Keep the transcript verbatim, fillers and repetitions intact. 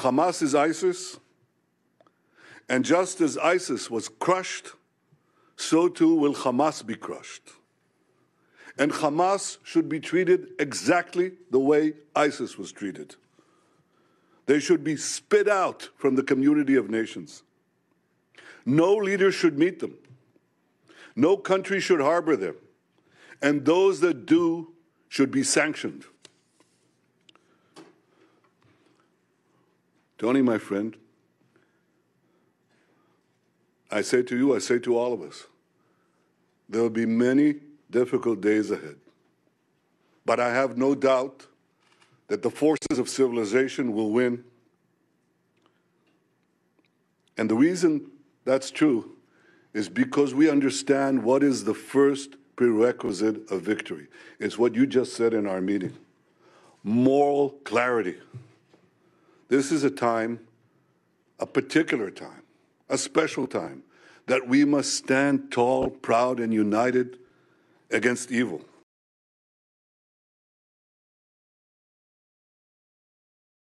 Hamas is ISIS, and just as ISIS was crushed, so too will Hamas be crushed. And Hamas should be treated exactly the way ISIS was treated. They should be spit out from the community of nations. No leader should meet them. No country should harbor them. And those that do should be sanctioned. Tony, my friend, I say to you, I say to all of us, there will be many difficult days ahead. But I have no doubt that the forces of civilization will win. And the reason that's true is because we understand what is the first prerequisite of victory. It's what you just said in our meeting. Moral clarity. This is a time, a particular time, a special time, that we must stand tall, proud, and united against evil.